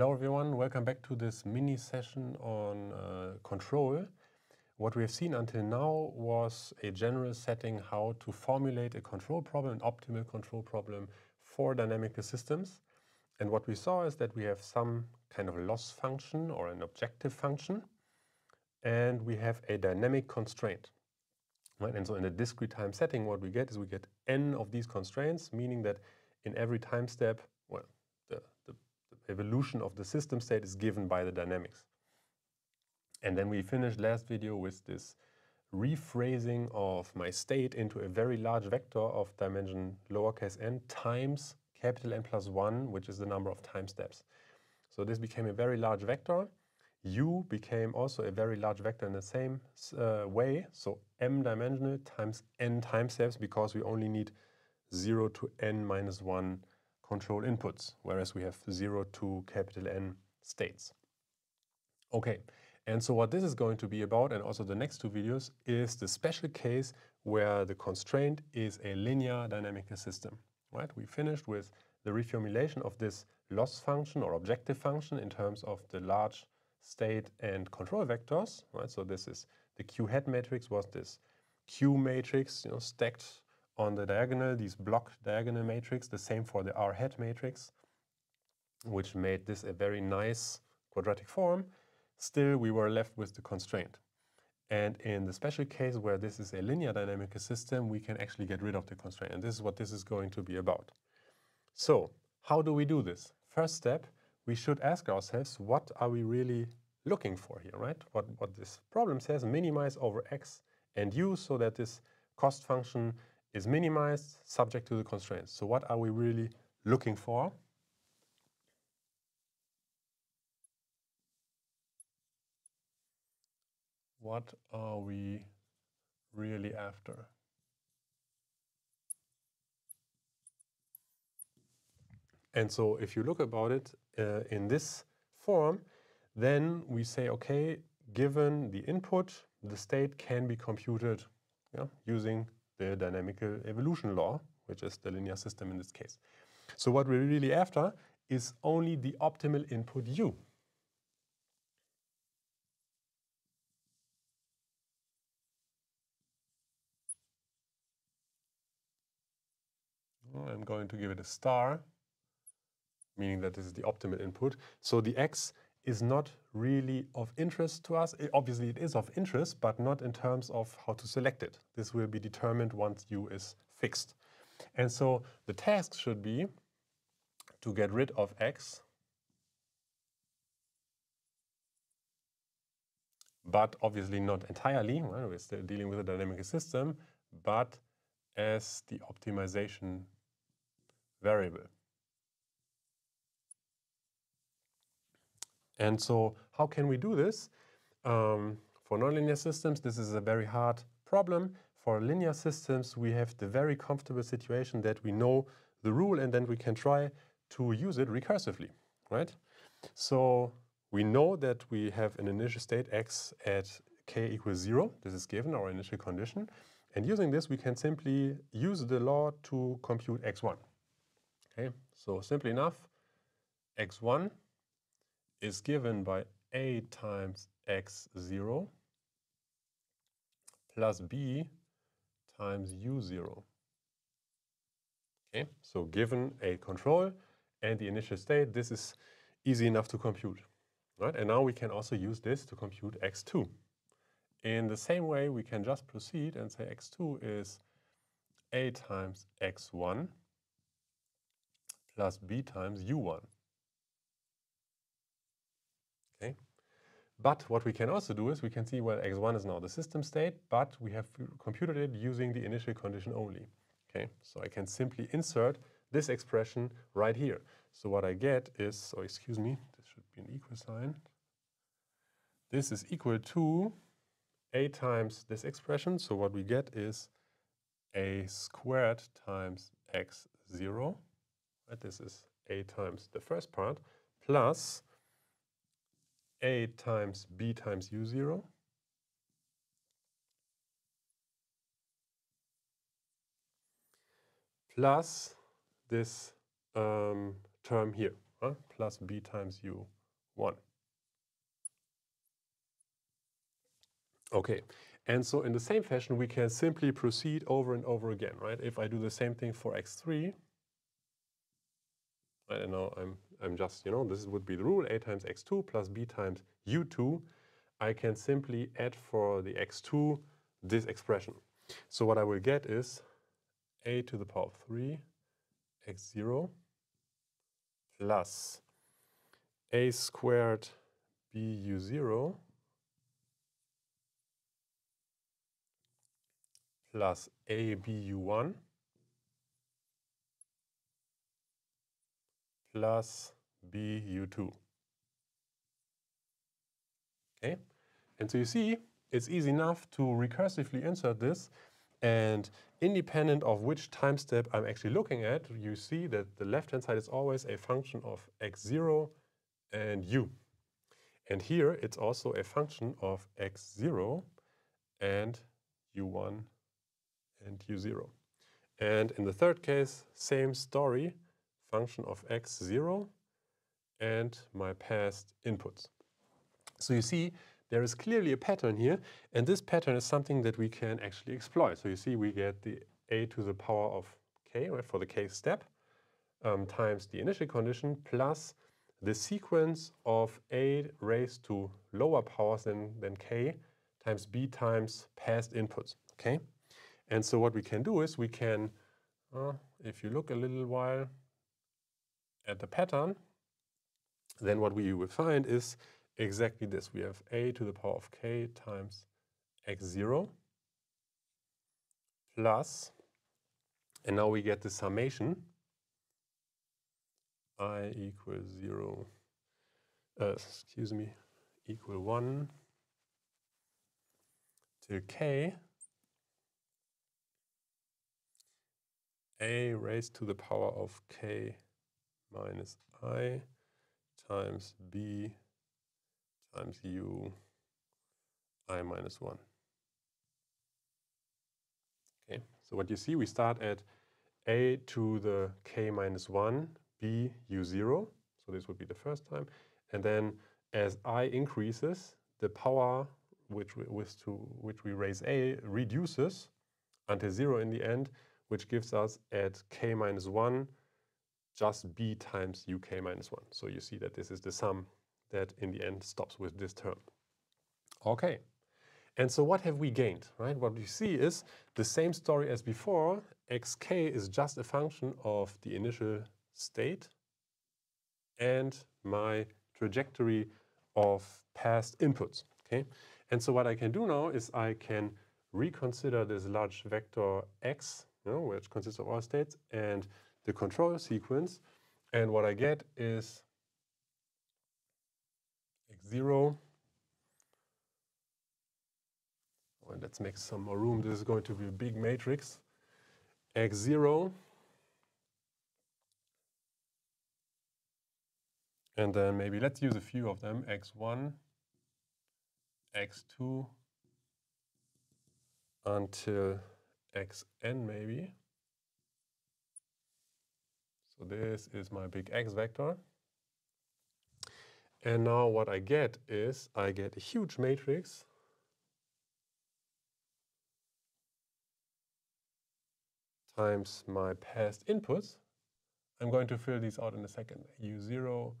Hello everyone, welcome back to this mini session on control. What we have seen until now was a general setting how to formulate a control problem, an optimal control problem for dynamical systems. And what we saw is that we have some kind of loss function or an objective function, and we have a dynamic constraint. Right? And so in a discrete time setting, what we get is we get n of these constraints, meaning that in every time step, well, the evolution of the system state is given by the dynamics. And then we finished last video with this rephrasing of my state into a very large vector of dimension lowercase n times capital N plus 1, which is the number of time steps. So this became a very large vector. U became also a very large vector in the same way. So m dimensional times n time steps, because we only need 0 to n minus 1 control inputs, whereas we have 0 to capital N states. Okay, and so what this is going to be about, and also the next two videos, is the special case where the constraint is a linear dynamical system. Right? We finished with the reformulation of this loss function or objective function in terms of the large state and control vectors. Right? So this is the Q hat matrix, was this Q matrix, you know, stacked on the diagonal, these blocked diagonal matrix, the same for the R hat matrix, which made this a very nice quadratic form. Still, we were left with the constraint. And in the special case where this is a linear dynamical system, we can actually get rid of the constraint. And this is what this is going to be about. So how do we do this? First step, we should ask ourselves, what are we really looking for here, right? What this problem says, minimize over x and u so that this cost function is minimized subject to the constraints. So what are we really looking for? What are we really after? And so if you look about it in this form, then we say, okay, given the input, the state can be computed, yeah, using the dynamical evolution law, which is the linear system in this case. So what we're really after is only the optimal input u. I'm going to give it a star, meaning that this is the optimal input. So the x is not really of interest to us. Obviously it is of interest, but not in terms of how to select it. This will be determined once u is fixed. And so the task should be to get rid of x, but obviously not entirely. Well, we're still dealing with a dynamical system, but as the optimization variable. And so how can we do this? For nonlinear systems, this is a very hard problem. For linear systems, we have the very comfortable situation that we know the rule and then we can try to use it recursively, right? So we know that we have an initial state x at k equals 0. This is given, our initial condition. And using this, we can simply use the law to compute x1. Okay, so simply enough, x1 is given by a times x0 plus b times u0. Okay, so given a control and the initial state, this is easy enough to compute. Right? And now we can also use this to compute x2. In the same way, we can just proceed and say x2 is a times x1 plus b times u1. Okay. But what we can also do is we can see, well, x1 is now the system state, but we have computed it using the initial condition only. Okay. So I can simply insert this expression right here. So what I get is, oh, excuse me, this should be an equal sign. This is equal to a times this expression. So what we get is a squared times x0. Right? This is a times the first part, plus a times b times u0 plus this term here, plus b times u1. Okay, and so in the same fashion, we can simply proceed over and over again, right? If I do the same thing for x3, I don't know, I'm just, you know, this would be the rule, a times x2 plus b times u2. I can simply add for the x2 this expression. So what I will get is a to the power of 3 x0 plus a squared bu0 plus a bu1 plus bu2. Okay? And so you see, it's easy enough to recursively insert this, and independent of which time step I'm actually looking at, you see that the left-hand side is always a function of x0 and u. And here it's also a function of x0 and u1 and u0. And in the third case, same story, function of x0 and my past inputs. So you see, there is clearly a pattern here, and this pattern is something that we can actually exploit. So you see, we get the a to the power of k, right, for the k step, times the initial condition, plus the sequence of a raised to lower powers than k times b times past inputs, okay? And so what we can do is we can, if you look a little while at the pattern, then what we will find is exactly this. We have a to the power of k times x0 plus, and now we get the summation I equals 0, equal 1 to k a raised to the power of k minus I times b times u I minus 1. Okay, so what you see, we start at a to the k minus 1 b u0, so this would be the first time, and then as I increases, the power which we raise a reduces until 0 in the end, which gives us at k minus 1 just b times uk minus 1. So you see that this is the sum that in the end stops with this term. Okay, and so what have we gained, right? What we see is the same story as before. Xk is just a function of the initial state and my trajectory of past inputs, okay? And so what I can do now is I can reconsider this large vector x, you know, which consists of all states, and the control sequence, and what I get is x0, well, let's make some more room, this is going to be a big matrix, x0, and then maybe let's use a few of them, x1, x2, until xn maybe. So this is my big x vector. And now what I get is, I get a huge matrix times my past inputs. I'm going to fill these out in a second. U0,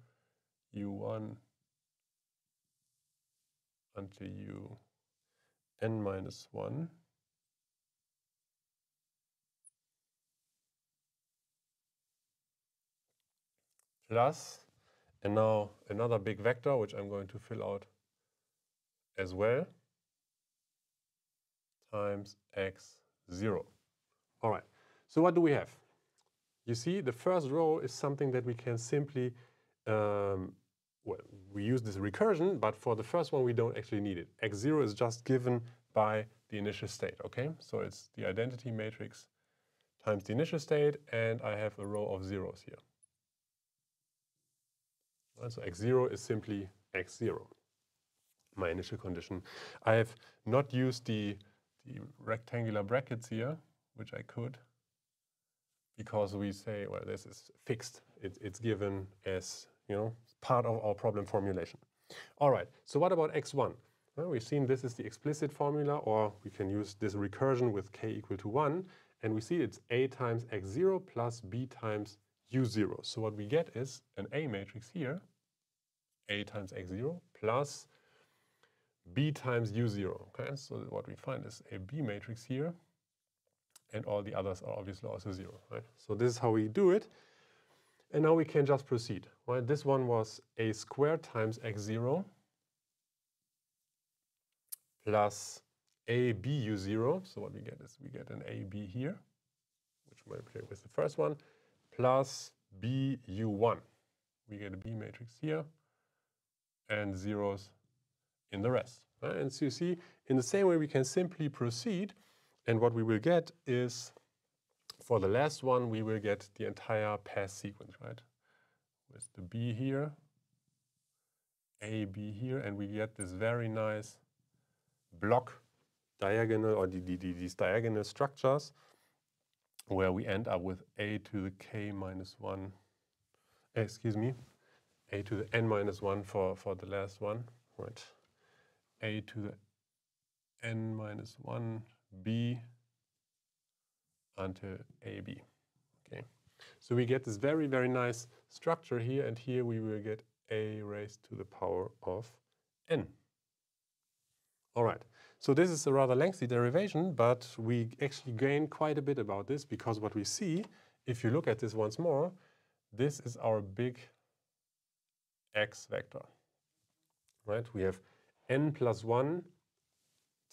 U1, until U n minus 1. Plus, and now another big vector, which I'm going to fill out as well, times x0. All right, so what do we have? You see, the first row is something that we can simply, well, we use this recursion, but for the first one, we don't actually need it. x0 is just given by the initial state, okay? So it's the identity matrix times the initial state, and I have a row of zeros here. So x0 is simply x0, my initial condition. I have not used the rectangular brackets here, which I could, because we say, well, this is fixed. It's given as you know, part of our problem formulation. All right, so what about x1? Well, we've seen this is the explicit formula, or we can use this recursion with k equal to 1, and we see it's a times x0 plus b times u0. So what we get is an A matrix here, a times x0 plus b times u0. Okay, so what we find is a B matrix here, and all the others are obviously also 0. Right? So this is how we do it. And now we can just proceed. Right? This one was a squared times x0 plus a b u0. So what we get is we get an a b here, which we multiply with the first one, plus b u1. We get a B matrix here, and zeros in the rest. Right? And so you see, in the same way, we can simply proceed. And what we will get is, for the last one, we will get the entire pass sequence, right? With the B here, A, B here, and we get this very nice block diagonal, or these diagonal structures, where we end up with A to the K minus 1, excuse me, A to the N minus 1 for the last one, right? A to the N minus 1, B until AB. Okay, so we get this very, very nice structure here, and here we will get a raised to the power of n. All right, so this is a rather lengthy derivation, but we actually gain quite a bit about this, because what we see, if you look at this once more, this is our big x vector, right? We have n plus 1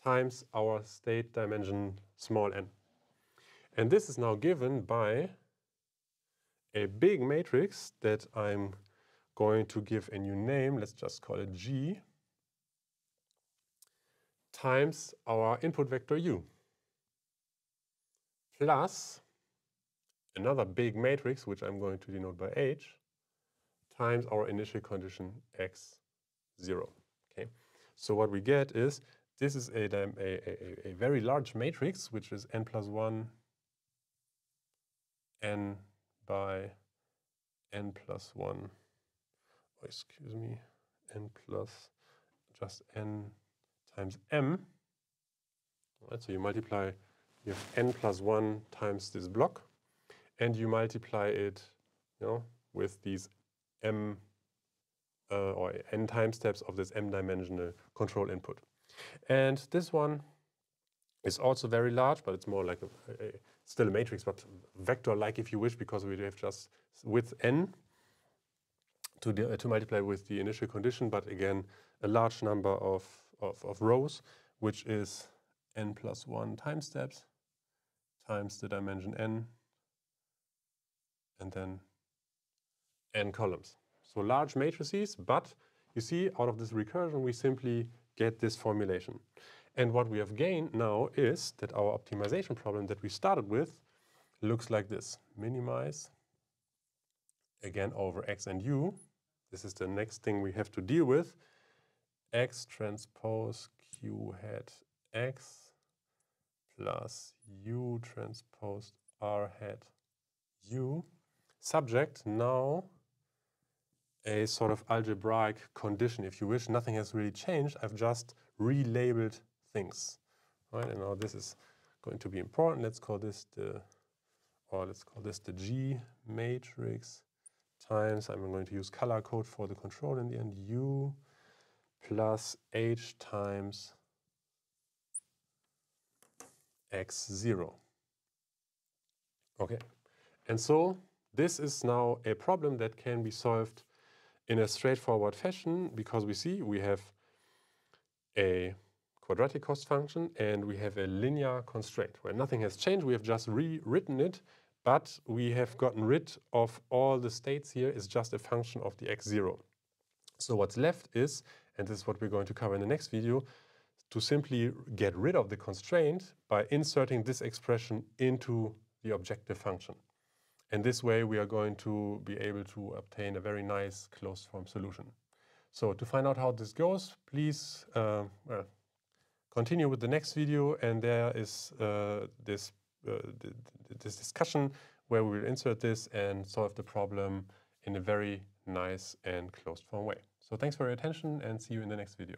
times our state dimension small n. And this is now given by a big matrix that I'm going to give a new name. Let's just call it G, times our input vector U, plus another big matrix, which I'm going to denote by H, times our initial condition x0. Okay. So what we get is, this is a very large matrix, which is n plus 1, n by n plus 1, oh, excuse me, n plus just n times m. All right, so you multiply, you have n plus 1 times this block, and you multiply it, you know, with these m or n time steps of this m-dimensional control input. And this one is also very large, but it's more like still a matrix, but vector-like if you wish, because we have just with n to multiply with the initial condition, but again, a large number of rows, which is n plus 1 time steps times the dimension n, and then n columns. So large matrices, but you see, out of this recursion, we simply get this formulation. And what we have gained now is that our optimization problem that we started with looks like this. Minimize, again, over x and u. This is the next thing we have to deal with. X transpose q hat x plus u transpose r hat u. Subject now a sort of algebraic condition, if you wish. Nothing has really changed. I've just relabeled things, right? And now this is going to be important. Let's call this the, or let's call this the G matrix times, I'm going to use color code for the control in the end, U plus H times X0. Okay, and so this is now a problem that can be solved in a straightforward fashion, because we see we have a quadratic cost function and we have a linear constraint where nothing has changed. We have just rewritten it, but we have gotten rid of all the states here. It's just a function of the x0. So what's left is, and this is what we're going to cover in the next video, to simply get rid of the constraint by inserting this expression into the objective function. And this way we are going to be able to obtain a very nice closed form solution. So to find out how this goes, please continue with the next video, and there is this discussion where we will insert this and solve the problem in a very nice and closed form way. So thanks for your attention and see you in the next video.